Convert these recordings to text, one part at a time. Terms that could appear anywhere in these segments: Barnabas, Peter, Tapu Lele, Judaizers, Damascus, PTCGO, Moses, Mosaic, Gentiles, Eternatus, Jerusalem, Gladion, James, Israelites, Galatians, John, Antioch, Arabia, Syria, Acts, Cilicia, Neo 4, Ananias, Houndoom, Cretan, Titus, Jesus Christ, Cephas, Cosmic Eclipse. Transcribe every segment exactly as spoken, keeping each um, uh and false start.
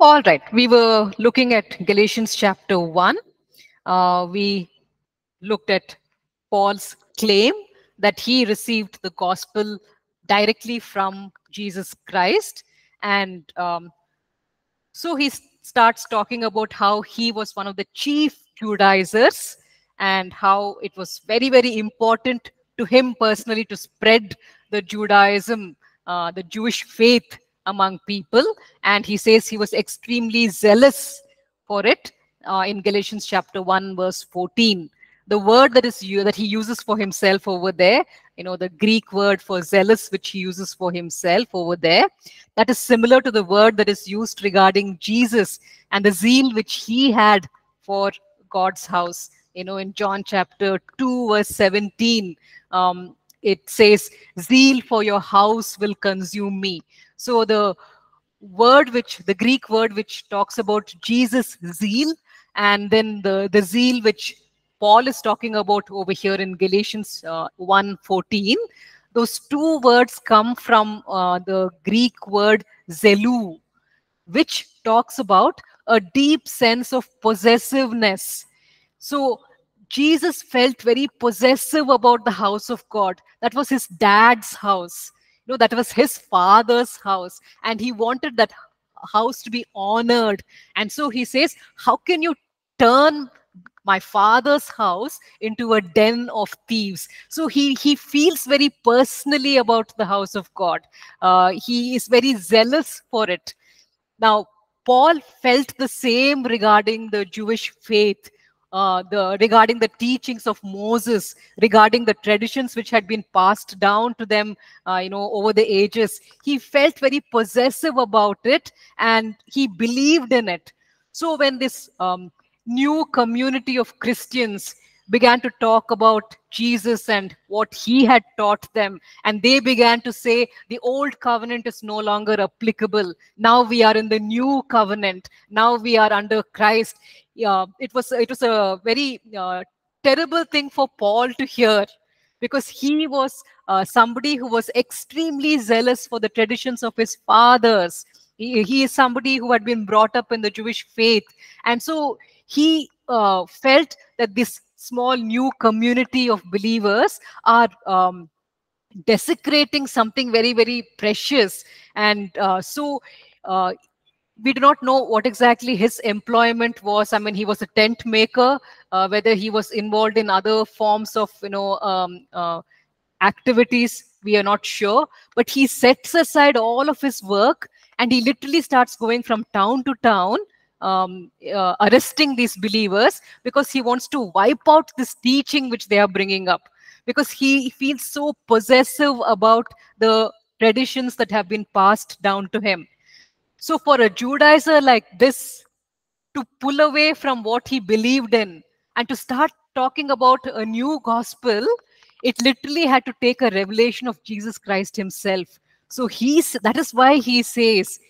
All right, we were looking at Galatians chapter one. Uh, we looked at Paul's claim that he received the gospel directly from Jesus Christ. And um, so he starts talking about how he was one of the chief Judaizers and how it was very, very important to him personally to spread the Judaism, uh, the Jewish faith among people. And he says he was extremely zealous for it uh, in Galatians chapter one, verse fourteen. The word that is that he uses for himself over there, you know, the Greek word for zealous, which he uses for himself over there, that is similar to the word that is used regarding Jesus and the zeal which he had for God's house. You know, in John chapter two, verse seventeen, um, it says, zeal for your house will consume me. So the word which, the Greek word which talks about Jesus' zeal, and then the, the zeal which Paul is talking about over here in Galatians uh, one fourteen. Those two words come from uh, the Greek word zelou, which talks about a deep sense of possessiveness. So Jesus felt very possessive about the house of God. That was his dad's house. You know, that was his father's house. And he wanted that house to be honored. And so he says, how can you turn my father's house into a den of thieves? So he, he feels very personally about the house of God. Uh, he is very zealous for it. Now, Paul felt the same regarding the Jewish faith, uh, the, regarding the teachings of Moses, regarding the traditions which had been passed down to them uh, you know, over the ages. He felt very possessive about it and he believed in it. So when this um, new community of Christians began to talk about Jesus and what he had taught them, and they began to say the old covenant is no longer applicable. Now we are in the new covenant. Now we are under Christ. Yeah, it was it was a very uh, terrible thing for Paul to hear, because he was uh, somebody who was extremely zealous for the traditions of his fathers. He, he is somebody who had been brought up in the Jewish faith, and so he uh, felt that this small new community of believers are um, desecrating something very, very precious. And uh, so uh, we do not know what exactly his employment was. I mean, he was a tent maker, uh, whether he was involved in other forms of, you know, um, uh, activities, we are not sure. But he sets aside all of his work and he literally starts going from town to town, Um, uh, arresting these believers, because he wants to wipe out this teaching which they are bringing up, because he feels so possessive about the traditions that have been passed down to him. So for a Judaizer like this to pull away from what he believed in and to start talking about a new gospel, it literally had to take a revelation of Jesus Christ himself. So he's, that is why he says,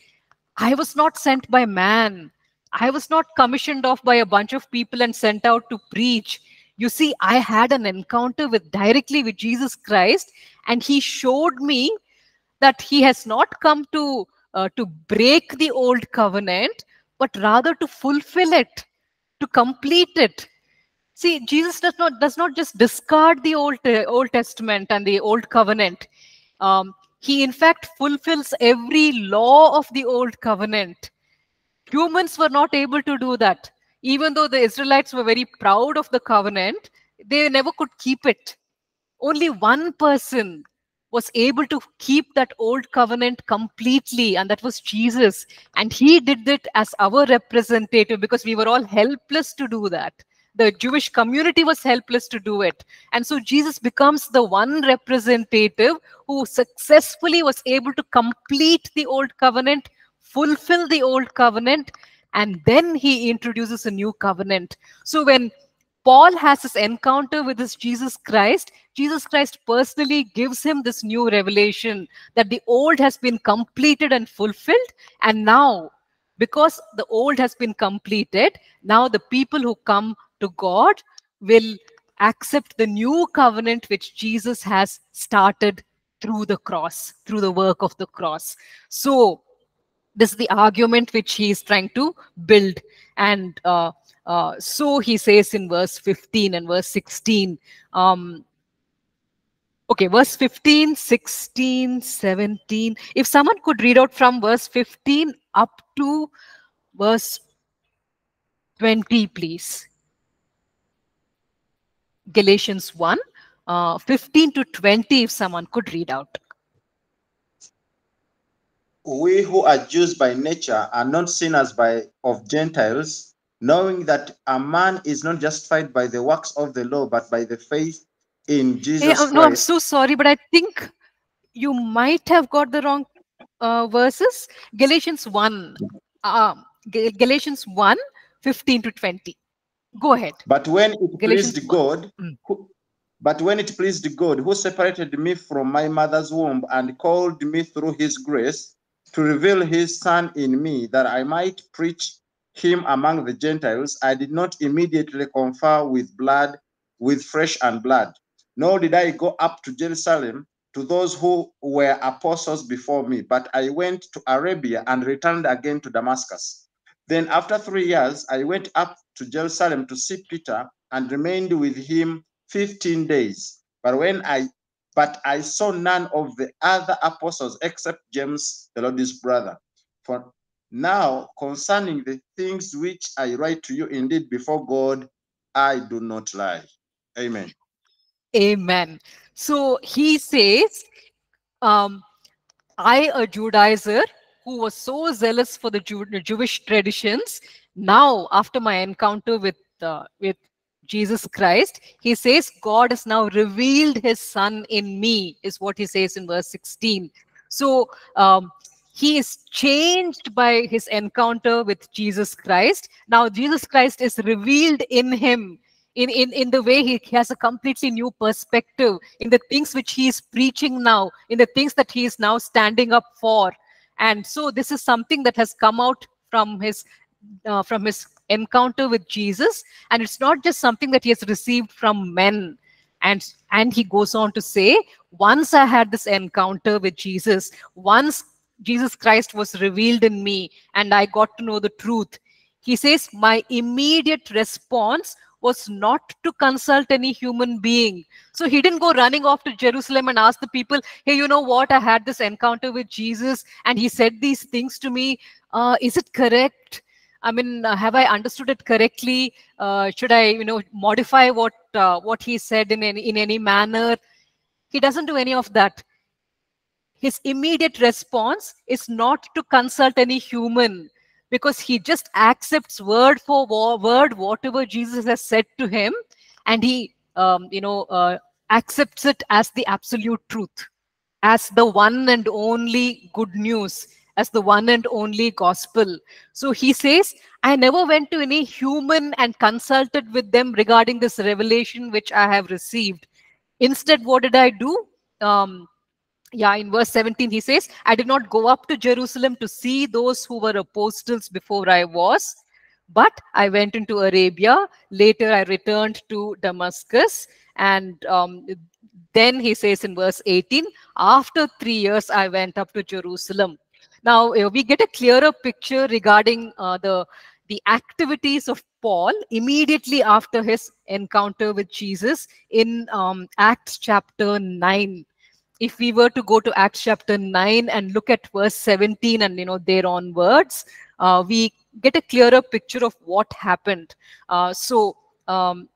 I was not sent by man. I was not commissioned off by a bunch of people and sent out to preach. You see, I had an encounter with directly with Jesus Christ, and he showed me that he has not come to, uh, to break the old covenant, but rather to fulfill it, to complete it. See, Jesus does not, does not just discard the Old, uh, Old Testament and the old covenant. Um, he, in fact, fulfills every law of the old covenant. Humans were not able to do that. Even though the Israelites were very proud of the covenant, they never could keep it. Only one person was able to keep that old covenant completely, and that was Jesus. And he did it as our representative, because we were all helpless to do that. The Jewish community was helpless to do it. And so Jesus becomes the one representative who successfully was able to complete the old covenant, fulfill the old covenant, and then he introduces a new covenant. So when Paul has this encounter with this Jesus Christ, Jesus Christ personally gives him this new revelation that the old has been completed and fulfilled, and now, because the old has been completed, now the people who come to God will accept the new covenant which Jesus has started through the cross, through the work of the cross. So This is the argument which he is trying to build. And uh, uh, so he says in verse fifteen and verse sixteen, um, okay, verse fifteen, sixteen, seventeen. If someone could read out from verse fifteen up to verse twenty, please. Galatians one, uh, fifteen to twenty, if someone could read out. We who are Jews by nature are not sinners by of Gentiles, knowing that a man is not justified by the works of the law, but by the faith in Jesus hey, Christ. No, I'm so sorry, but I think you might have got the wrong uh, verses. Galatians one, uh, Galatians one, fifteen to twenty. Go ahead. But when it pleased God, who, but when it pleased God, who separated me from my mother's womb and called me through his grace, to reveal his son in me, that I might preach him among the Gentiles, I did not immediately confer with blood, with flesh and blood, nor did I go up to Jerusalem to those who were apostles before me, but I went to Arabia and returned again to Damascus. Then after three years, I went up to Jerusalem to see Peter and remained with him fifteen days. But when I But I saw none of the other apostles except James, the Lord's brother. For now, concerning the things which I write to you, indeed, before God, I do not lie. Amen. Amen. So he says, um, I, a Judaizer, who was so zealous for the Jew Jewish traditions, now, after my encounter with, uh, with Jesus Christ, he says, God has now revealed his son in me, is what he says in verse sixteen. So um, he is changed by his encounter with Jesus Christ. Now Jesus Christ is revealed in him, in, in, in the way he has a completely new perspective, in the things which he is preaching now, in the things that he is now standing up for. And so this is something that has come out from his Uh, from his encounter with Jesus, and it's not just something that he has received from men. And and he goes on to say, once I had this encounter with Jesus, once Jesus Christ was revealed in me and I got to know the truth, he says, my immediate response was not to consult any human being. So he didn't go running off to Jerusalem and ask the people, hey, you know what, I had this encounter with Jesus and he said these things to me. Uh, is it correct? I mean, uh, have I understood it correctly? Uh, should I, you know, modify what uh, what he said in any, in any manner? He doesn't do any of that. His immediate response is not to consult any human, because he just accepts word for word whatever Jesus has said to him, and he, um, you know, uh, accepts it as the absolute truth, as the one and only good news, as the one and only gospel. So he says, I never went to any human and consulted with them regarding this revelation which I have received. Instead, what did I do? Um, yeah, in verse seventeen, he says, I did not go up to Jerusalem to see those who were apostles before I was, but I went into Arabia. Later, I returned to Damascus. And um, then he says in verse eighteen, after three years, I went up to Jerusalem. Now, we get a clearer picture regarding uh, the, the activities of Paul immediately after his encounter with Jesus in um, Acts chapter nine. If we were to go to Acts chapter nine and look at verse seventeen and, you know, there onwards, uh, we get a clearer picture of what happened. Uh, so, um,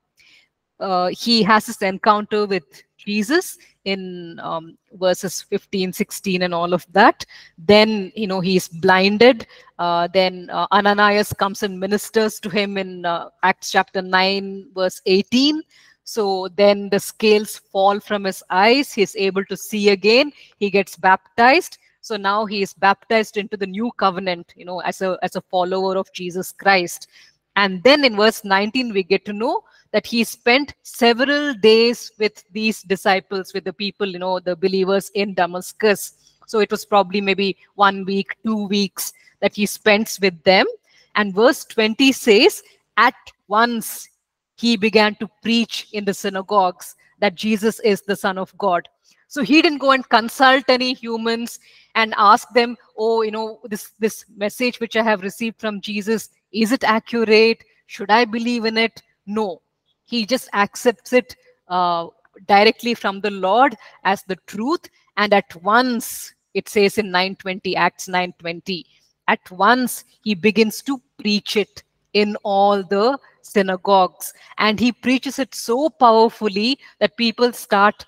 uh, he has this encounter with Jesus in um, verses fifteen, sixteen and all of that. Then, you know, he's blinded. Uh, then uh, Ananias comes and ministers to him in uh, Acts chapter nine, verse eighteen. So then the scales fall from his eyes. He's able to see again. He gets baptized. So now he is baptized into the new covenant, you know, as a, as a follower of Jesus Christ. And then in verse nineteen, we get to know that he spent several days with these disciples, with the people, you know, the believers in Damascus. So it was probably maybe one week, two weeks that he spends with them. And verse twenty says, at once he began to preach in the synagogues that Jesus is the Son of God. So he didn't go and consult any humans and ask them, oh, you know, this, this message which I have received from Jesus, is it accurate? Should I believe in it? No. He just accepts it uh, directly from the Lord as the truth. And at once, it says in nine twenty, Acts nine twenty, at once he begins to preach it in all the synagogues. And he preaches it so powerfully that people start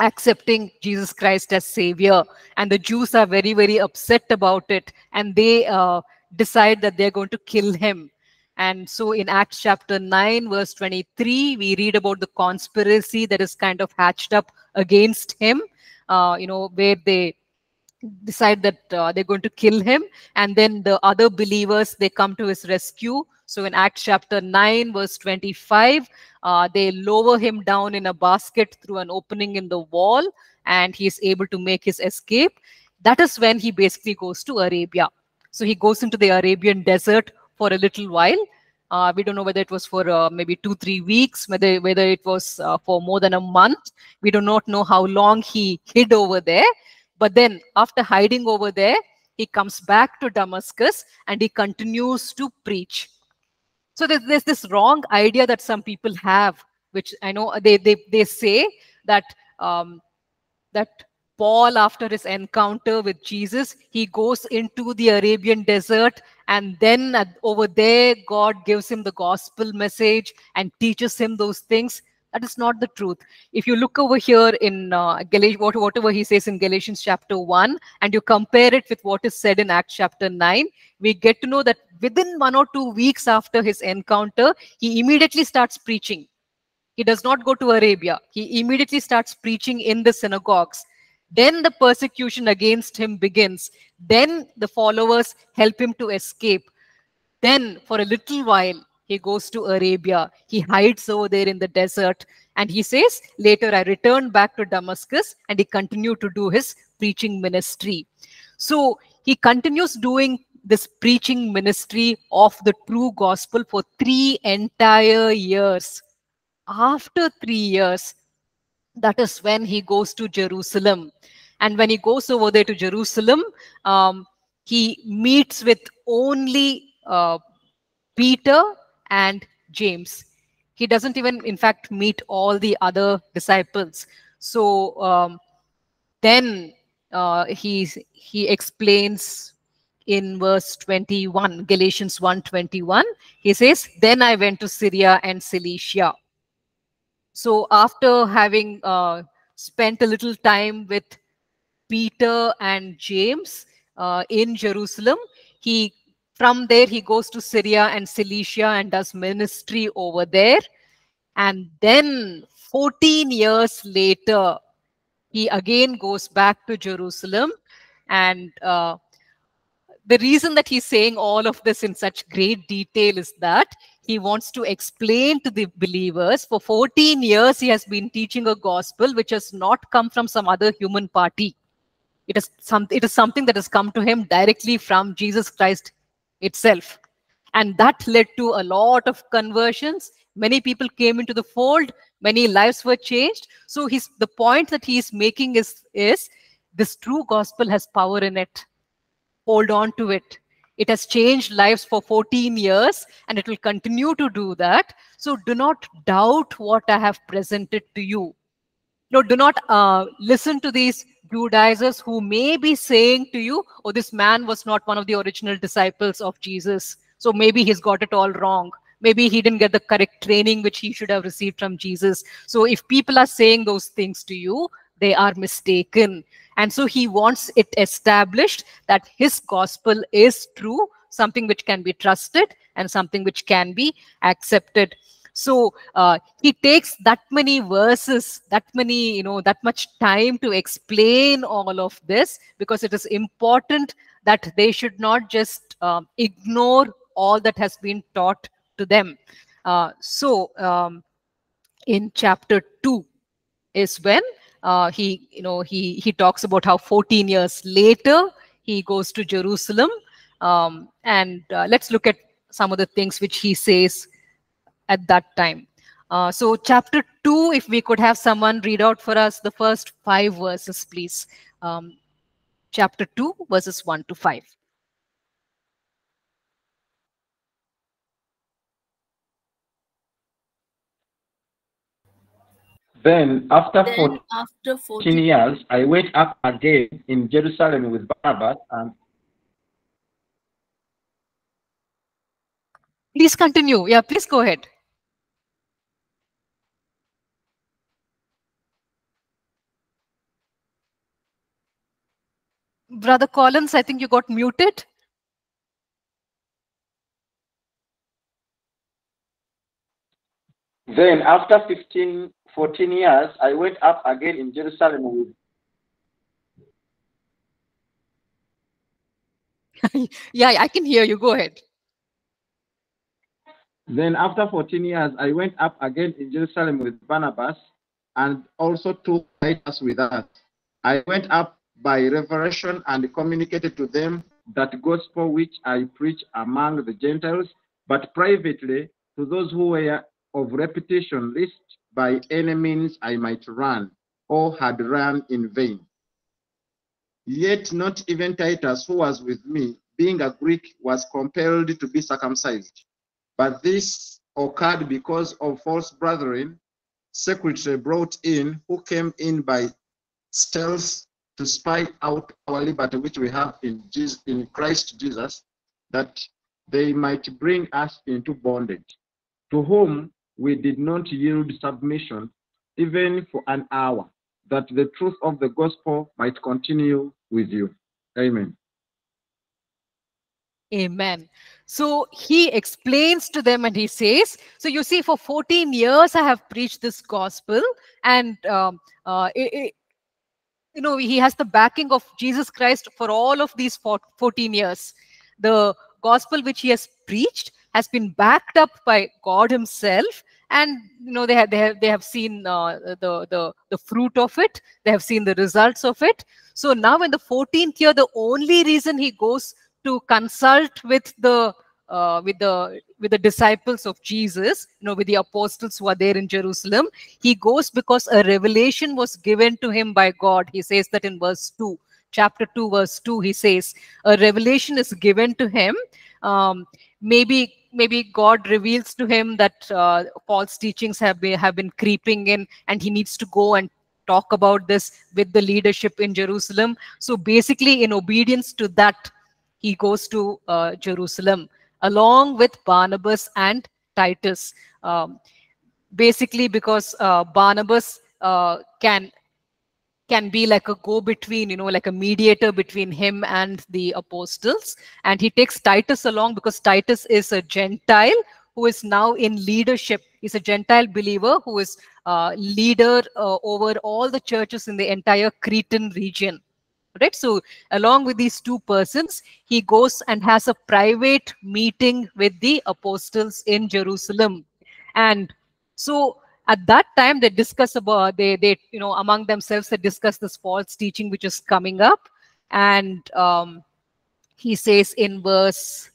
accepting Jesus Christ as Savior. And the Jews are very, very upset about it. And they uh, decide that they're going to kill him. And so in Acts chapter nine, verse twenty-three, we read about the conspiracy that is kind of hatched up against him, uh, you know, where they decide that uh, they're going to kill him. And then the other believers, they come to his rescue. So in Acts chapter nine, verse twenty-five, uh, they lower him down in a basket through an opening in the wall, and he is able to make his escape. That is when he basically goes to Arabia. So he goes into the Arabian desert for a little while. Uh, we don't know whether it was for uh, maybe two, three weeks, whether, whether it was uh, for more than a month. We do not know how long he hid over there. But then after hiding over there, he comes back to Damascus and he continues to preach. So there's, there's this wrong idea that some people have, which I know they, they, they say that, um, that Paul, after his encounter with Jesus, he goes into the Arabian desert, and then at, over there, God gives him the gospel message and teaches him those things. That is not the truth. If you look over here in uh, whatever he says in Galatians chapter one, and you compare it with what is said in Acts chapter nine, we get to know that within one or two weeks after his encounter, he immediately starts preaching. He does not go to Arabia. He immediately starts preaching in the synagogues. Then the persecution against him begins. Then the followers help him to escape. Then for a little while, he goes to Arabia. He hides over there in the desert. And he says, later I returned back to Damascus, and he continued to do his preaching ministry. So he continues doing this preaching ministry of the true gospel for three entire years. After three years, that is when he goes to Jerusalem. And when he goes over there to Jerusalem, um, he meets with only uh, Peter and James. He doesn't even, in fact, meet all the other disciples. So um, then uh, he, he explains in verse twenty-one, Galatians one twenty-one, he says, then I went to Syria and Cilicia. So after having uh, spent a little time with Peter and James uh, in Jerusalem, he From there, he goes to Syria and Cilicia and does ministry over there. And then fourteen years later, he again goes back to Jerusalem. And uh, the reason that he's saying all of this in such great detail is that he wants to explain to the believers, for fourteen years, he has been teaching a gospel which has not come from some other human party. It is, some, it is something that has come to him directly from Jesus Christ itself. And that led to a lot of conversions. Many people came into the fold. Many lives were changed. So he's, the point that he's making is, is this true gospel has power in it. Hold on to it. It has changed lives for fourteen years, and it will continue to do that. So do not doubt what I have presented to you. No, do not uh, listen to these Judaizers who may be saying to you, oh, this man was not one of the original disciples of Jesus. So maybe he's got it all wrong. Maybe he didn't get the correct training which he should have received from Jesus. So if people are saying those things to you, they are mistaken. And so he wants it established that his gospel is true, something which can be trusted and something which can be accepted. So uh, he takes that many verses, that many, you know, that much time to explain all of this, because it is important that they should not just um, ignore all that has been taught to them. Uh, so um, in chapter two is when uh, he, you know, he, he talks about how fourteen years later he goes to Jerusalem. Um, and uh, let's look at some of the things which he says at that time. Uh, so chapter two, if we could have someone read out for us the first five verses, please. Um, chapter two, verses one to five. Then, after, then fourteen, after fourteen years, I went up again in Jerusalem with Barnabas and... Please continue. Yeah, please go ahead. Brother Collins, I think you got muted. Then, after fifteen, fourteen years, I went up again in Jerusalem. Yeah, I can hear you. Go ahead. Then, after fourteen years, I went up again in Jerusalem with Barnabas and also took Titus with us. I went up by revelation and communicated to them that gospel which I preach among the Gentiles, but privately to those who were of reputation, lest by any means I might run, or had run in vain. Yet not even Titus, who was with me, being a Greek, was compelled to be circumcised. But this occurred because of false brethren, secretly brought in, who came in by stealth to spy out our liberty which we have in Jesus, in Christ Jesus, that they might bring us into bondage, to whom we did not yield submission, even for an hour, that the truth of the gospel might continue with you. Amen. Amen. So he explains to them and he says, so you see, for fourteen years I have preached this gospel, and um, uh, it, it, you know, he has the backing of Jesus Christ for all of these fourteen years. The gospel which he has preached has been backed up by God himself, and you know they have they have they have seen uh, the the the fruit of it. They have seen the results of it. So now in the fourteenth year, the only reason he goes to consult with the uh, with the with the disciples of Jesus, you know, with the apostles who are there in Jerusalem, he goes because a revelation was given to him by God. He says that in verse two, chapter two, verse two. He says a revelation is given to him. Um, maybe. Maybe God reveals to him that uh, false teachings have been, have been creeping in, and he needs to go and talk about this with the leadership in Jerusalem. So basically, in obedience to that, he goes to uh, Jerusalem along with Barnabas and Titus. Um, basically, because uh, Barnabas uh, can can be like a go-between, you know, like a mediator between him and the apostles. And he takes Titus along because Titus is a Gentile who is now in leadership. He's a Gentile believer who is uh, leader uh, over all the churches in the entire Cretan region. Right? So along with these two persons, he goes and has a private meeting with the apostles in Jerusalem. And so at that time, they discuss about, they, they, you know, among themselves, they discuss this false teaching which is coming up. And um, he says in verse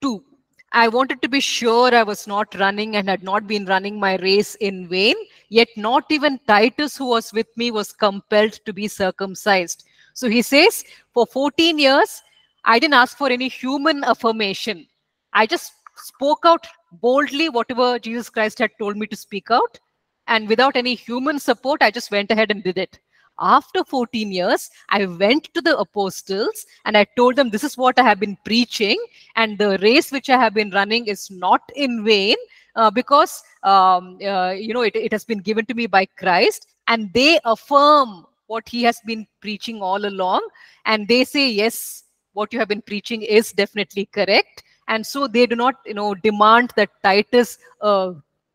two, I wanted to be sure I was not running and had not been running my race in vain, yet not even Titus, who was with me, was compelled to be circumcised. So he says, for fourteen years, I didn't ask for any human affirmation. I just spoke out boldly whatever Jesus Christ had told me to speak out, and without any human support, I just went ahead and did it. After fourteen years, I went to the apostles and I told them, this is what I have been preaching, and the race which I have been running is not in vain, uh, because um, uh, you know it, it has been given to me by Christ. And they affirm what he has been preaching all along, and they say, yes, what you have been preaching is definitely correct. And so they do not, you know, demand that Titus, uh,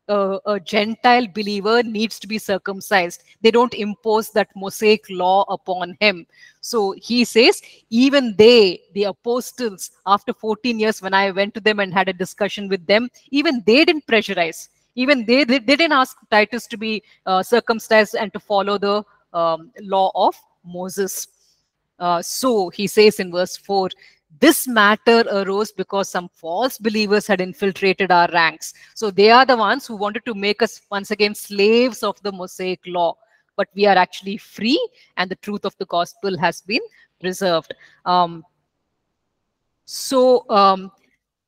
uh, a Gentile believer, needs to be circumcised. They don't impose that Mosaic law upon him. So he says, even they, the apostles, after fourteen years, when I went to them and had a discussion with them, even they didn't pressurize. Even they, they, they didn't ask Titus to be uh, circumcised and to follow the um, law of Moses. Uh, so he says in verse four, this matter arose because some false believers had infiltrated our ranks. So they are the ones who wanted to make us once again slaves of the Mosaic law. But we are actually free, and the truth of the gospel has been preserved. Um, so um,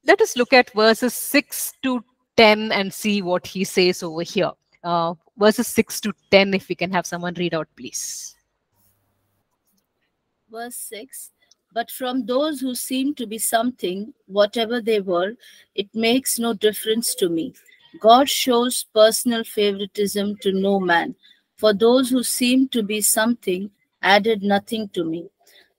let us look at verses six to ten and see what he says over here. Uh, verses six to ten, if we can have someone read out, please. Verse six, but from those who seem to be something, whatever they were, it makes no difference to me. God shows personal favoritism to no man. For those who seemed to be something added nothing to me.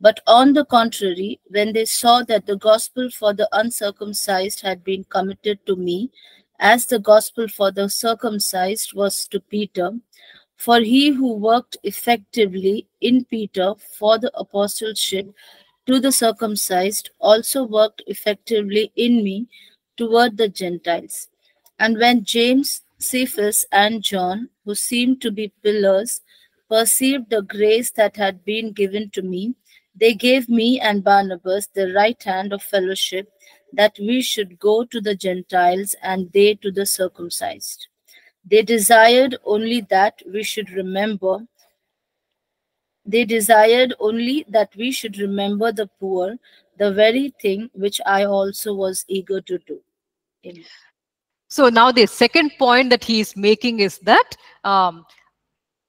But on the contrary, when they saw that the gospel for the uncircumcised had been committed to me, as the gospel for the circumcised was to Peter, for he who worked effectively in Peter for the apostleship to the circumcised also worked effectively in me toward the Gentiles. And when James, Cephas and John, who seemed to be pillars, perceived the grace that had been given to me, they gave me and Barnabas the right hand of fellowship, that we should go to the Gentiles and they to the circumcised. They desired only that we should remember. They desired only that we should remember the poor, the very thing which I also was eager to do. Amen. So now the second point that he is making is that um,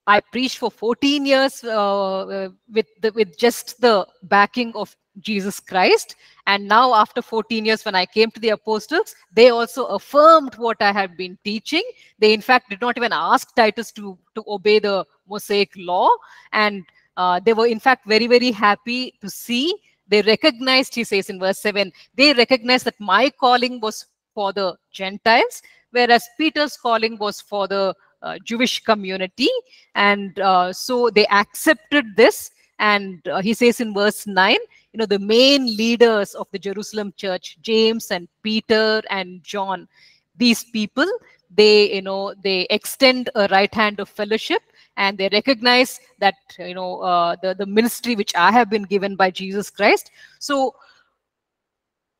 I preached for fourteen years uh, with, the, with just the backing of Jesus Christ. And now after fourteen years, when I came to the apostles, they also affirmed what I had been teaching. They, in fact, did not even ask Titus to, to obey the Mosaic law. And uh, they were, in fact, very, very happy to see. They recognized, he says in verse seven, they recognized that my calling was for the Gentiles, whereas Peter's calling was for the uh, Jewish community. And uh, so they accepted this. And uh, he says in verse nine, you know, the main leaders of the Jerusalem church, James and Peter and John, these people, they, you know, they extend a right hand of fellowship, and they recognize that, you know, uh, the, the ministry which I have been given by Jesus Christ. So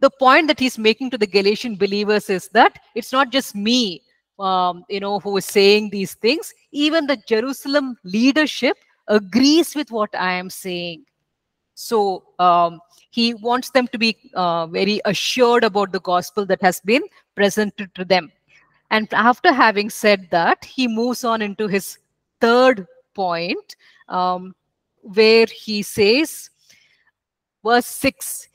the point that he's making to the Galatian believers is that it's not just me, um, you know, who is saying these things. Even the Jerusalem leadership agrees with what I am saying. So um, he wants them to be uh, very assured about the gospel that has been presented to them. And after having said that, he moves on into his third point, um, where he says, verse six,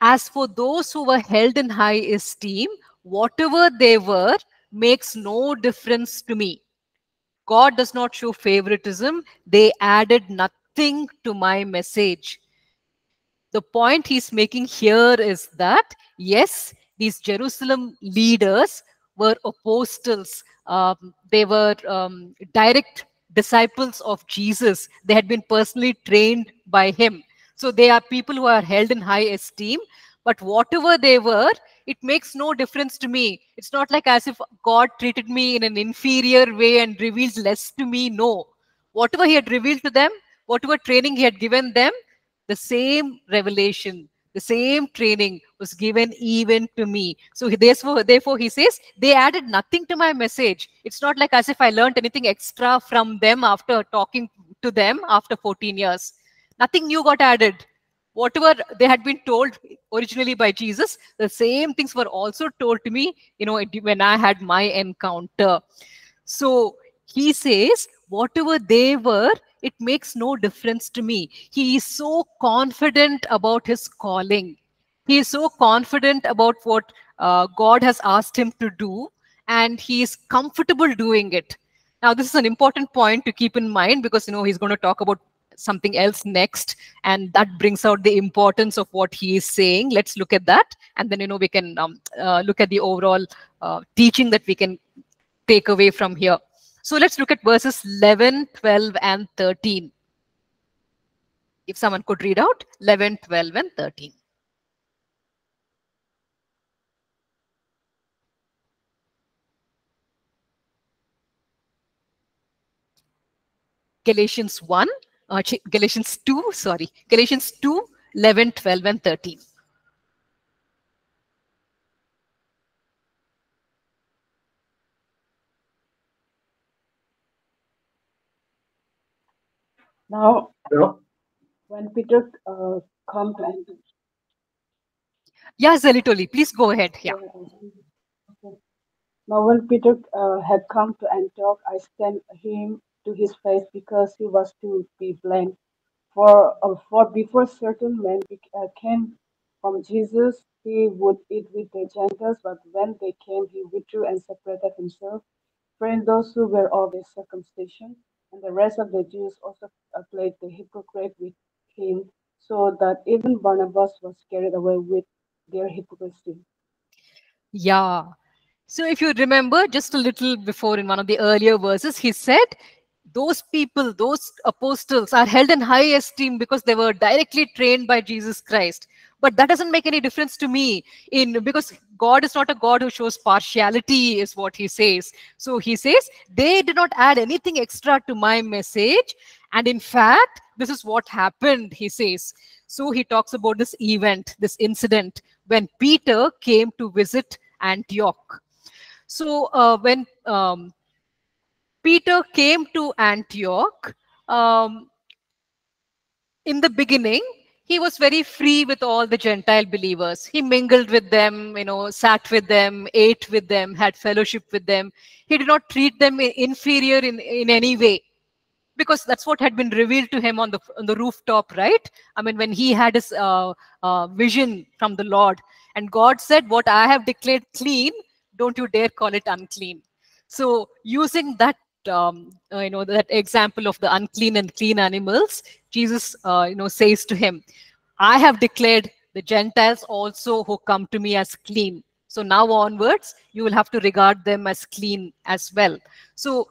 as for those who were held in high esteem, whatever they were makes no difference to me. God does not show favoritism. They added nothing to my message. The point he's making here is that, yes, these Jerusalem leaders were apostles. Um, they were um, direct disciples of Jesus. They had been personally trained by him. So they are people who are held in high esteem, but whatever they were, it makes no difference to me. It's not like as if God treated me in an inferior way and revealed less to me. No, whatever he had revealed to them, whatever training he had given them, the same revelation, the same training was given even to me. So therefore, therefore he says, they added nothing to my message. It's not like as if I learned anything extra from them after talking to them after fourteen years. Nothing new got added. Whatever they had been told originally by Jesus, the same things were also told to me, you know, when I had my encounter. So he says, whatever they were, it makes no difference to me. He is so confident about his calling. He is so confident about what uh, God has asked him to do, and he is comfortable doing it. Now, this is an important point to keep in mind because, you know, he's going to talk about something else next, and that brings out the importance of what he is saying. Let's look at that, and then, you know, we can um, uh, look at the overall uh, teaching that we can take away from here. So let's look at verses eleven, twelve, and thirteen. If someone could read out eleven, twelve, and thirteen. Galatians one. Uh, Galatians two, sorry, Galatians two, eleven, twelve, and thirteen. Now, yeah. when Peter uh, comes and... Yes, Zelitoli, please go ahead. Yeah. Okay. Now, when Peter uh, had come to Antioch, I sent him to his face because he was to be blamed. For, uh, for before certain men came from Jesus, he would eat with the Gentiles, but when they came, he withdrew and separated himself, freeing those who were of the circumcision. And the rest of the Jews also played the hypocrite with him, so that even Barnabas was carried away with their hypocrisy. Yeah. So if you remember, just a little before in one of the earlier verses, he said, those people, those apostles are held in high esteem because they were directly trained by Jesus Christ. But that doesn't make any difference to me, in because God is not a God who shows partiality, is what he says. So he says, they did not add anything extra to my message. And in fact, this is what happened, he says. So he talks about this event, this incident, when Peter came to visit Antioch. So uh, when um, Peter came to Antioch, um, in the beginning, he was very free with all the Gentile believers. He mingled with them, you know, sat with them, ate with them, had fellowship with them. He did not treat them inferior in, in any way, because that's what had been revealed to him on the, on the rooftop, right? I mean, when he had his uh, uh, vision from the Lord, and God said, what I have declared clean, don't you dare call it unclean. So using that, um, uh, you know, that example of the unclean and clean animals, Jesus, uh, you know, says to him, I have declared the Gentiles also who come to me as clean. So now onwards, you will have to regard them as clean as well. So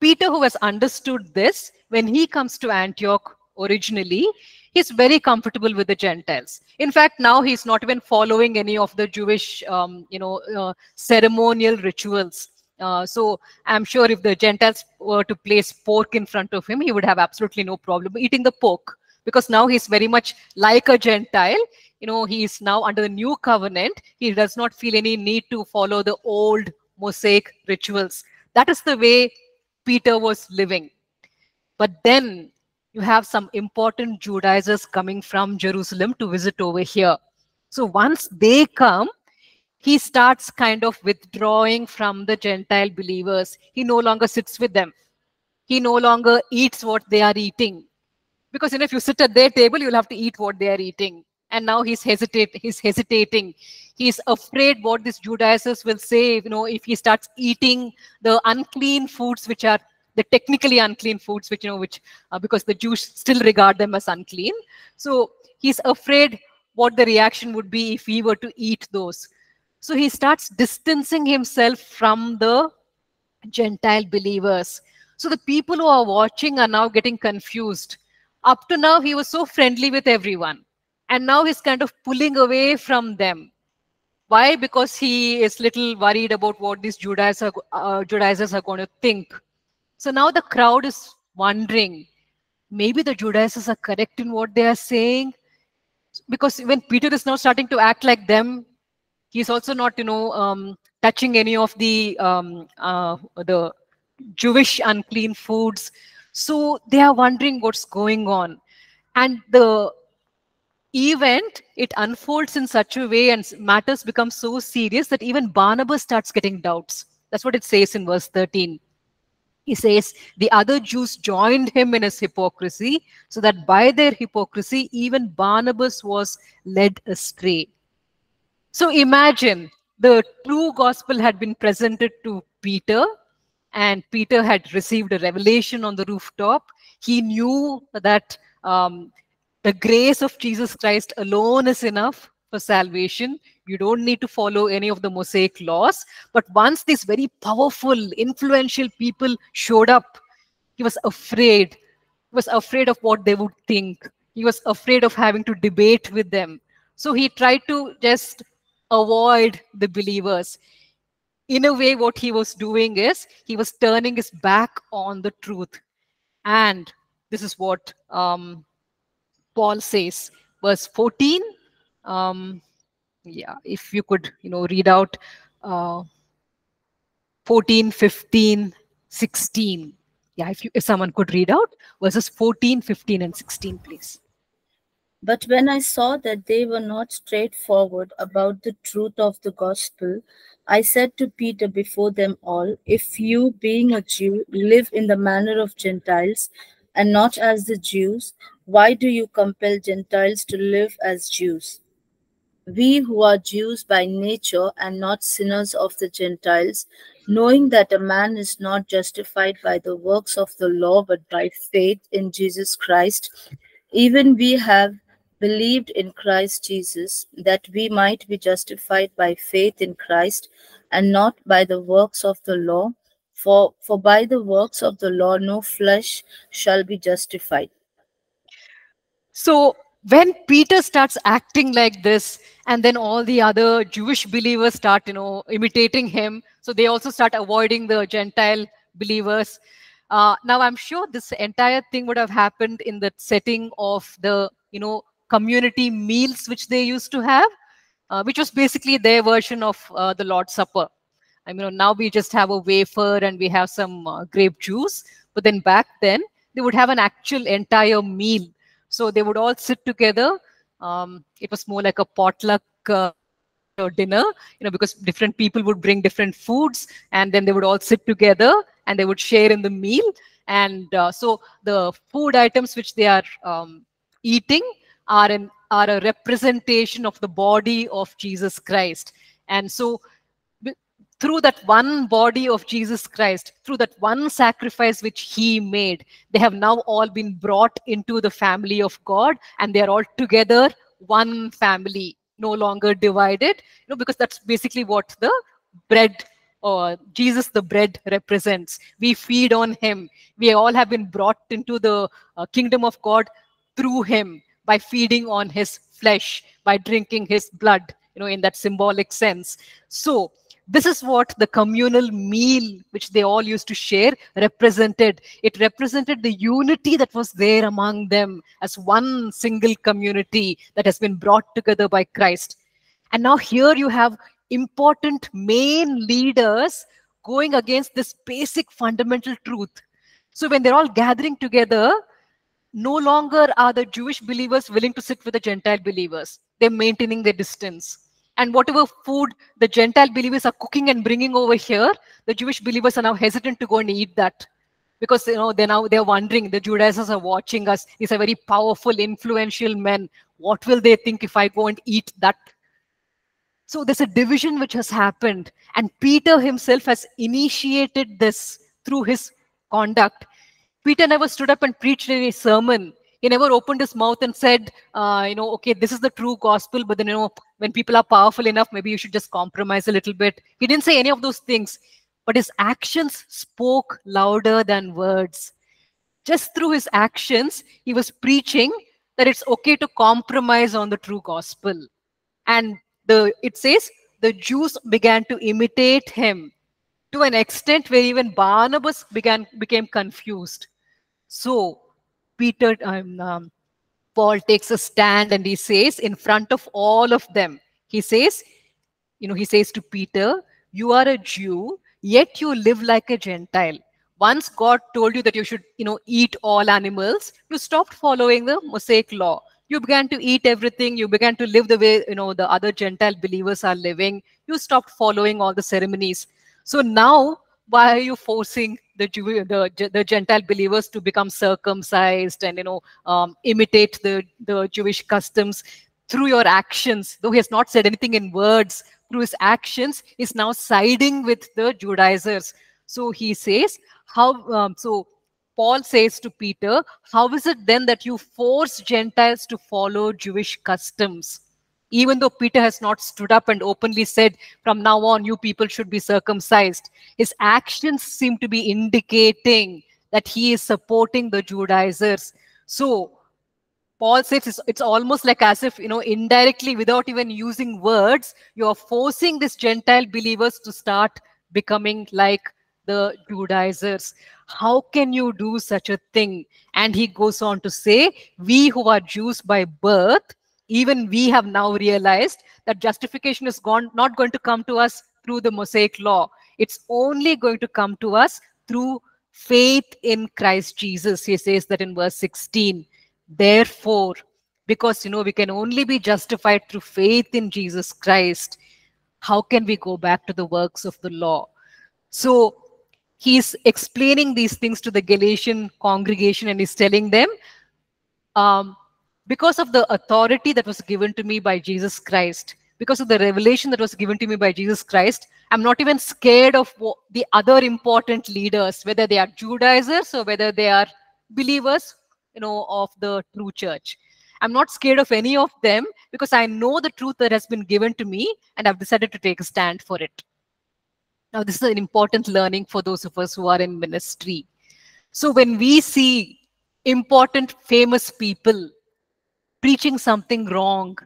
Peter, who has understood this, when he comes to Antioch originally, he's very comfortable with the Gentiles. In fact, now he's not even following any of the Jewish, um, you know, uh, ceremonial rituals. Uh, so I'm sure if the Gentiles were to place pork in front of him, he would have absolutely no problem eating the pork, because now he's very much like a Gentile. You know, he is now under the new covenant. He does not feel any need to follow the old Mosaic rituals. That is the way Peter was living. But then you have some important Judaizers coming from Jerusalem to visit over here. So once they come, he starts kind of withdrawing from the Gentile believers. He no longer sits with them. He no longer eats what they are eating. Because, you know, if you sit at their table, you'll have to eat what they are eating. And now he's, hesitate, he's hesitating. He's afraid what these Judaizers will say, you know, if he starts eating the unclean foods, which are the technically unclean foods, which, you know, which uh, because the Jews still regard them as unclean. So he's afraid what the reaction would be if he were to eat those. So he starts distancing himself from the Gentile believers. So the people who are watching are now getting confused. Up to now, he was so friendly with everyone. And now he's kind of pulling away from them. Why? Because he is little worried about what these Judaizers are, uh, Judaizers are going to think. So now the crowd is wondering, maybe the Judaizers are correct in what they are saying. Because when Peter is now starting to act like them, he's also not, you know, um, touching any of the um, uh, the Jewish unclean foods. So they are wondering what's going on. And the event, it unfolds in such a way and matters become so serious that even Barnabas starts getting doubts. That's what it says in verse thirteen. He says, the other Jews joined him in his hypocrisy, so that by their hypocrisy, even Barnabas was led astray. So imagine, the true gospel had been presented to Peter, and Peter had received a revelation on the rooftop. He knew that um, the grace of Jesus Christ alone is enough for salvation. You don't need to follow any of the Mosaic laws. But once these very powerful, influential people showed up, he was afraid. He was afraid of what they would think. He was afraid of having to debate with them. So he tried to just avoid the believers. In a way, what he was doing is he was turning his back on the truth. And this is what um, Paul says, verse fourteen. Um, yeah, if you could, you know, read out uh, fourteen, fifteen, sixteen. Yeah, if, you, if someone could read out verses fourteen, fifteen, and sixteen, please. But when I saw that they were not straightforward about the truth of the gospel, I said to Peter before them all, if you, being a Jew, live in the manner of Gentiles and not as the Jews, why do you compel Gentiles to live as Jews? We who are Jews by nature and not sinners of the Gentiles, knowing that a man is not justified by the works of the law but by faith in Jesus Christ, even we have believed in Christ Jesus, that we might be justified by faith in Christ and not by the works of the law. For, for by the works of the law, no flesh shall be justified. So when Peter starts acting like this, and then all the other Jewish believers start, you know, imitating him. So they also start avoiding the Gentile believers. Uh, now, I'm sure this entire thing would have happened in the setting of the, you know, community meals which they used to have, uh, which was basically their version of uh, the Lord's Supper. I mean, now we just have a wafer and we have some uh, grape juice. But then back then, they would have an actual entire meal. So they would all sit together. Um, it was more like a potluck uh, dinner, you know, because different people would bring different foods. And then they would all sit together and they would share in the meal. And uh, so the food items which they are um, eating are, in, are a representation of the body of Jesus Christ. And so through that one body of Jesus Christ, through that one sacrifice which he made, they have now all been brought into the family of God, and they are all together, one family, no longer divided, you know, because that's basically what the bread, or Jesus the bread, represents. We feed on him. We all have been brought into the uh, kingdom of God through him, by feeding on his flesh, by drinking his blood, you know, in that symbolic sense. So this is what the communal meal, which they all used to share, represented. It represented the unity that was there among them as one single community that has been brought together by Christ. And now here you have important main leaders going against this basic fundamental truth. So when they're all gathering together, no longer are the Jewish believers willing to sit with the Gentile believers. They're maintaining their distance. And whatever food the Gentile believers are cooking and bringing over here, the Jewish believers are now hesitant to go and eat that, because you know they're now they're wondering. The Judaizers are watching us. These are very powerful, influential men. What will they think if I go and eat that? So there's a division which has happened, and Peter himself has initiated this through his conduct. Peter never stood up and preached any sermon. He never opened his mouth and said, uh, you know, okay, this is the true gospel, but then, you know, when people are powerful enough, maybe you should just compromise a little bit. He didn't say any of those things, but his actions spoke louder than words. Just through his actions, he was preaching that it's okay to compromise on the true gospel. And the it says, the Jews began to imitate him to an extent where even Barnabas began became confused. So Peter, um, um, Paul takes a stand and he says, in front of all of them, he says, you know, he says to Peter, you are a Jew, yet you live like a Gentile. Once God told you that you should, you know, eat all animals, you stopped following the Mosaic law. You began to eat everything. You began to live the way, you know, the other Gentile believers are living. You stopped following all the ceremonies. So now, why are you forcing the, Jew, the, the Gentile believers to become circumcised and, you know, um, imitate the, the Jewish customs through your actions? Though he has not said anything in words, through his actions, he's now siding with the Judaizers. So he says, how? Um, so Paul says to Peter, how is it then that you force Gentiles to follow Jewish customs? Even though Peter has not stood up and openly said, from now on, you people should be circumcised, his actions seem to be indicating that he is supporting the Judaizers. So Paul says it's, it's almost like as if, you know, indirectly, without even using words, you are forcing these Gentile believers to start becoming like the Judaizers. How can you do such a thing? And he goes on to say, we who are Jews by birth, even we have now realized that justification is gone, not going to come to us through the Mosaic law. It's only going to come to us through faith in Christ Jesus. He says that in verse sixteen. Therefore, because, you know, we can only be justified through faith in Jesus Christ, how can we go back to the works of the law? So he's explaining these things to the Galatian congregation, and he's telling them, um, because of the authority that was given to me by Jesus Christ, because of the revelation that was given to me by Jesus Christ, I'm not even scared of the other important leaders, whether they are Judaizers or whether they are believers, you know, of the true church. I'm not scared of any of them because I know the truth that has been given to me, and I've decided to take a stand for it. Now, this is an important learning for those of us who are in ministry. So when we see important, famous people preaching something wrong,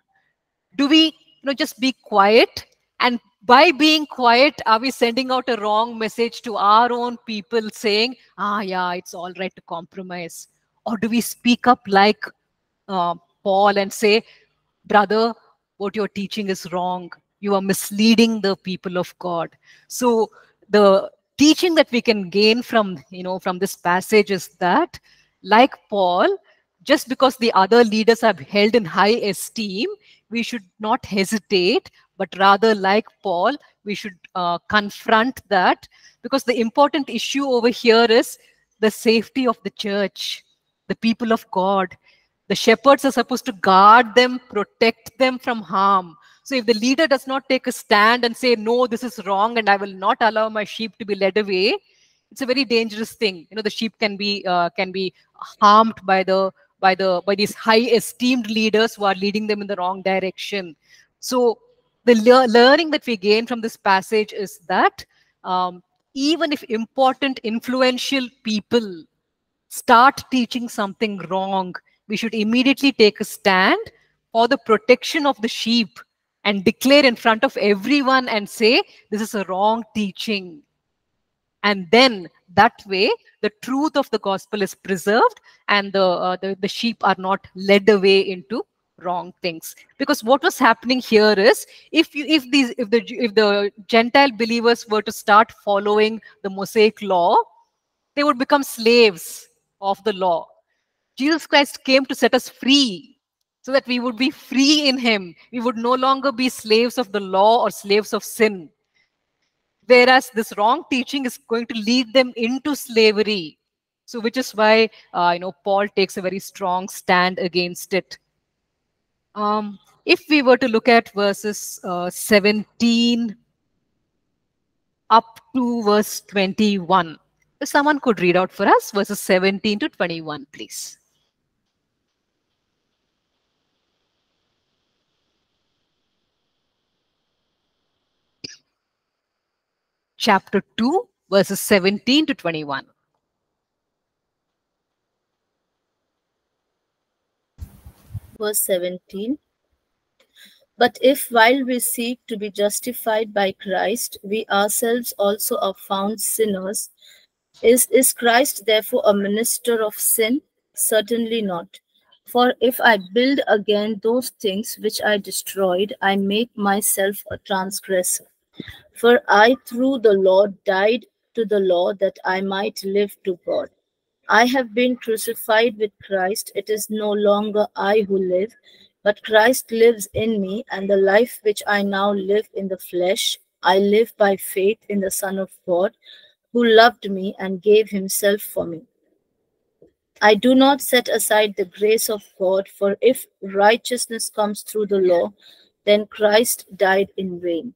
do we, you know, just be quiet? And by being quiet, are we sending out a wrong message to our own people saying, ah, yeah, it's all right to compromise? Or do we speak up like uh, Paul and say, brother, what you're teaching is wrong. You are misleading the people of God. So the teaching that we can gain from, you know, from this passage is that, like Paul, just because the other leaders are held in high esteem, we should not hesitate, but rather, like Paul, we should uh, confront that, because the important issue over here is the safety of the church, the people of God. The shepherds are supposed to guard them, protect them from harm. So if the leader does not take a stand and say, no, this is wrong and I will not allow my sheep to be led away, it's a very dangerous thing. You know, the sheep can be uh, can be harmed by the by the by these high esteemed leaders who are leading them in the wrong direction. So the le learning that we gain from this passage is that um, even if important, influential people start teaching something wrong, we should immediately take a stand for the protection of the sheep and declare in front of everyone and say, this is a wrong teaching. And then that way, the truth of the gospel is preserved and the, uh, the, the sheep are not led away into wrong things. Because what was happening here is, if you, if these, if the, if the Gentile believers were to start following the Mosaic law, they would become slaves of the law. Jesus Christ came to set us free so that we would be free in him. We would no longer be slaves of the law or slaves of sin. Whereas this wrong teaching is going to lead them into slavery. So which is why uh, you know, Paul takes a very strong stand against it. Um, if we were to look at verses uh, seventeen up to verse twenty-one, if someone could read out for us verses seventeen to twenty-one, please. Chapter two, verses seventeen to twenty-one. Verse seventeen. But if while we seek to be justified by Christ, we ourselves also are found sinners, Is, is Christ therefore a minister of sin? Certainly not. For if I build again those things which I destroyed, I make myself a transgressor. For I through the law died to the law that I might live to God. I have been crucified with Christ. It is no longer I who live, but Christ lives in me, and the life which I now live in the flesh, I live by faith in the Son of God, who loved me and gave himself for me. I do not set aside the grace of God, for if righteousness comes through the law, then Christ died in vain.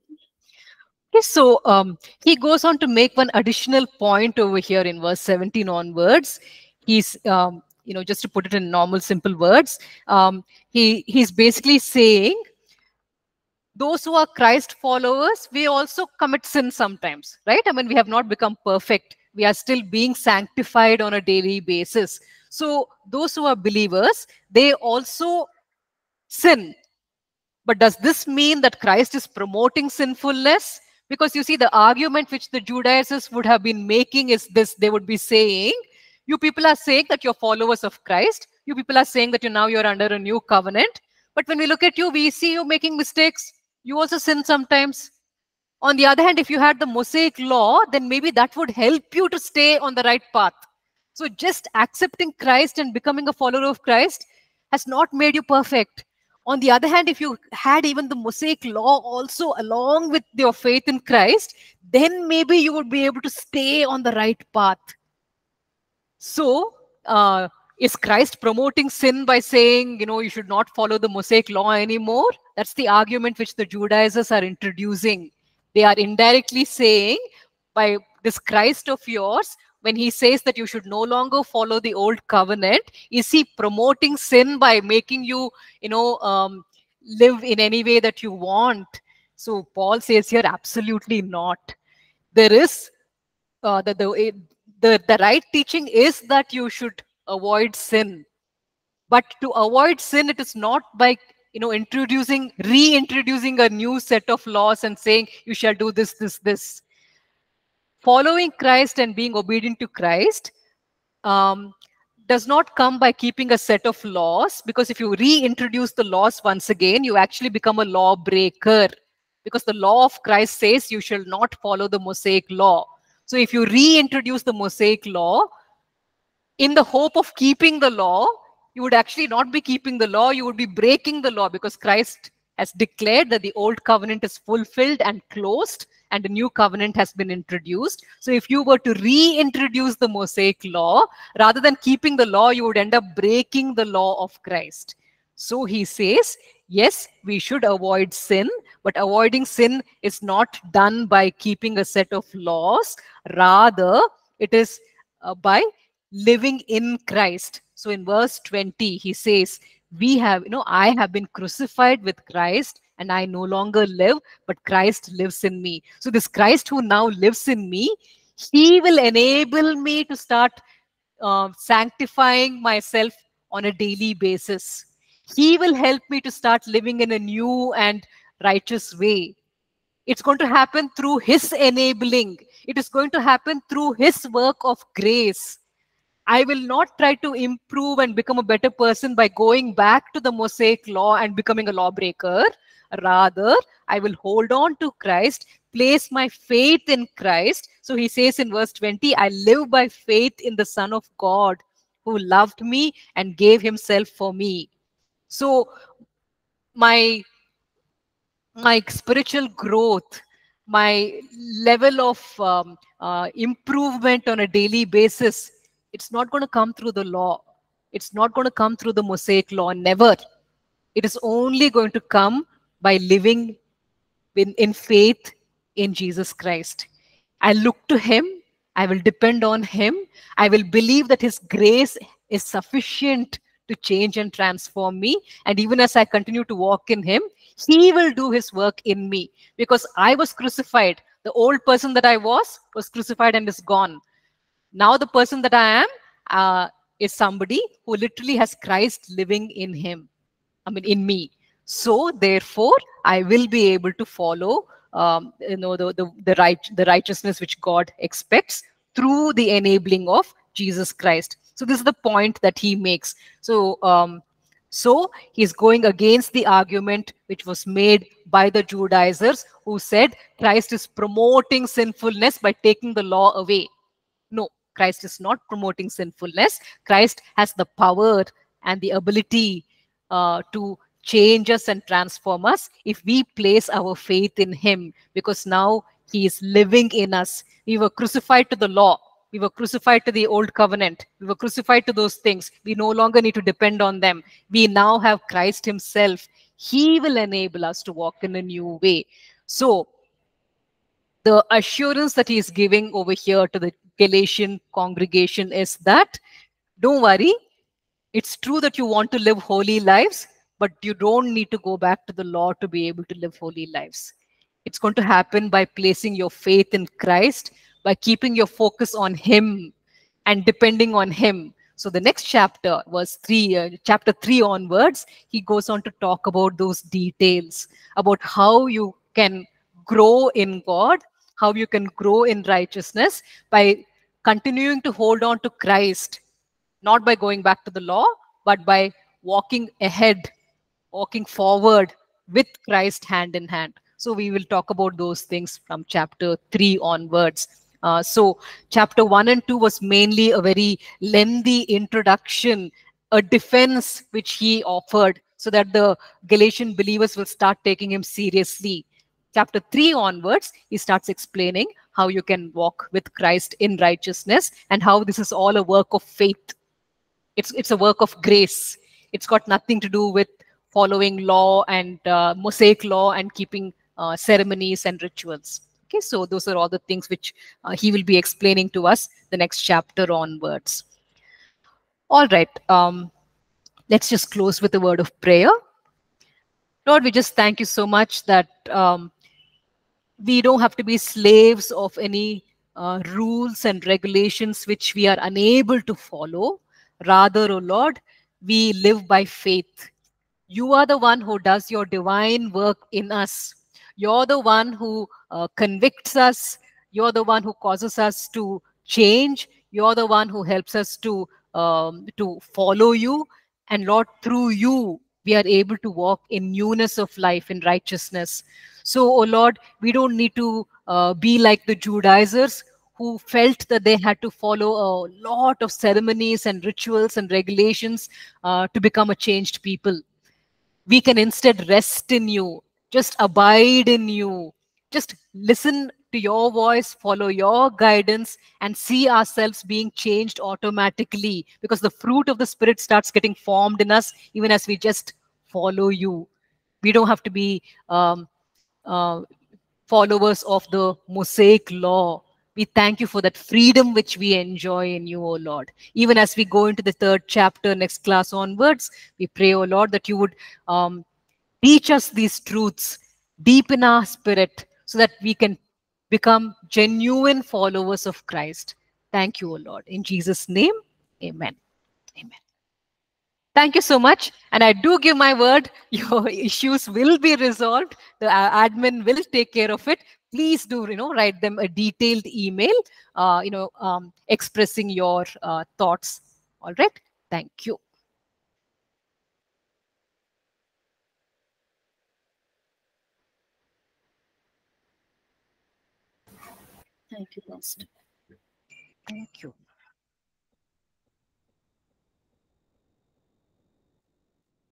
Okay, so um, he goes on to make one additional point over here in verse seventeen onwards. He's, um, you know, just to put it in normal, simple words, um, he, he's basically saying, those who are Christ followers, we also commit sin sometimes, right? I mean, we have not become perfect. We are still being sanctified on a daily basis. So those who are believers, they also sin. But does this mean that Christ is promoting sinfulness? Because you see, the argument which the Judaizers would have been making is this. They would be saying, you people are saying that you're followers of Christ. You people are saying that you now you're under a new covenant. But when we look at you, we see you making mistakes. You also sin sometimes. On the other hand, if you had the Mosaic law, then maybe that would help you to stay on the right path. So just accepting Christ and becoming a follower of Christ has not made you perfect. On the other hand, if you had even the Mosaic law also along with your faith in Christ, then maybe you would be able to stay on the right path. So uh, is Christ promoting sin by saying, you know, you should not follow the Mosaic law anymore? That's the argument which the Judaizers are introducing. They are indirectly saying, by this Christ of yours, when he says that you should no longer follow the old covenant, is he promoting sin by making you, you know, um, live in any way that you want? So Paul says here, absolutely not. There is, uh, the, the, the, the right teaching is that you should avoid sin. But to avoid sin, it is not by you know, introducing, reintroducing a new set of laws and saying, you shall do this, this, this. Following Christ and being obedient to Christ um, does not come by keeping a set of laws, because if you reintroduce the laws once again, you actually become a lawbreaker, because the law of Christ says you shall not follow the Mosaic law. So if you reintroduce the Mosaic law in the hope of keeping the law, you would actually not be keeping the law, you would be breaking the law, because Christ has declared that the old covenant is fulfilled and closed and a new covenant has been introduced. So if you were to reintroduce the Mosaic law, rather than keeping the law, you would end up breaking the law of Christ. So he says, yes, we should avoid sin, but avoiding sin is not done by keeping a set of laws. Rather, it is uh, by living in Christ. So in verse twenty, he says, we have, you know, I have been crucified with Christ, and I no longer live, but Christ lives in me. So this Christ who now lives in me, he will enable me to start uh, sanctifying myself on a daily basis. He will help me to start living in a new and righteous way. It's going to happen through his enabling. It is going to happen through his work of grace. I will not try to improve and become a better person by going back to the Mosaic law and becoming a lawbreaker. Rather, I will hold on to Christ, place my faith in Christ. So he says in verse twenty, I live by faith in the Son of God who loved me and gave himself for me. So my, my spiritual growth, my level of um, uh, improvement on a daily basis, it's not going to come through the law. It's not going to come through the Mosaic law, never. It is only going to come by living in, in faith in Jesus Christ. I look to him. I will depend on him. I will believe that his grace is sufficient to change and transform me. And even as I continue to walk in him, he will do his work in me. Because I was crucified. The old person that I was, was crucified and is gone. Now the person that I am uh, is somebody who literally has Christ living in him, I mean, in me. So therefore, I will be able to follow um, you know, the, the, the, right, the righteousness which God expects through the enabling of Jesus Christ. So this is the point that he makes. So, um, so he's going against the argument which was made by the Judaizers, who said Christ is promoting sinfulness by taking the law away. No. Christ is not promoting sinfulness. Christ has the power and the ability uh, to change us and transform us if we place our faith in him, because now he is living in us. We were crucified to the law. We were crucified to the old covenant. We were crucified to those things. We no longer need to depend on them. We now have Christ himself. He will enable us to walk in a new way. So the assurance that he is giving over here to the Galatian congregation is that, don't worry, it's true that you want to live holy lives, but you don't need to go back to the law to be able to live holy lives. It's going to happen by placing your faith in Christ, by keeping your focus on him and depending on him. So the next chapter, verse three, uh, chapter three onwards, he goes on to talk about those details, about how you can grow in God, how you can grow in righteousness by continuing to hold on to Christ, not by going back to the law, but by walking ahead, walking forward with Christ hand in hand. So we will talk about those things from chapter three onwards. Uh, so chapter one and two was mainly a very lengthy introduction, a defense which he offered so that the Galatian believers will start taking him seriously. Chapter three onwards, he starts explaining how you can walk with Christ in righteousness and how this is all a work of faith. It's, it's a work of grace. It's got nothing to do with following law and uh, Mosaic law and keeping uh, ceremonies and rituals. Okay, so those are all the things which uh, he will be explaining to us the next chapter onwards. All right, um, let's just close with a word of prayer. Lord, we just thank you so much that um, we don't have to be slaves of any uh, rules and regulations which we are unable to follow. Rather, O Lord, we live by faith. You are the one who does your divine work in us. You're the one who uh, convicts us. You're the one who causes us to change. You're the one who helps us to, um, to follow you. And Lord, through you, we are able to walk in newness of life, in righteousness. So, oh Lord, we don't need to uh, be like the Judaizers who felt that they had to follow a lot of ceremonies and rituals and regulations uh, to become a changed people. We can instead rest in you. Just abide in you. Just listen to your voice, follow your guidance, and see ourselves being changed automatically, because the fruit of the Spirit starts getting formed in us even as we just follow you. We don't have to be um, uh, followers of the Mosaic law. We thank you for that freedom which we enjoy in you, O Lord. Even as we go into the third chapter, next class onwards, we pray, O Lord, that you would... Um, Teach us these truths deep in our spirit so that we can become genuine followers of Christ. Thank you, O Lord. In Jesus' name, amen. Amen. Thank you so much. And I do give my word, your issues will be resolved. The admin will take care of it. Please do, you know, write them a detailed email, uh, you know, um, expressing your uh, thoughts. All right. Thank you. Thank you, Pastor. Thank you.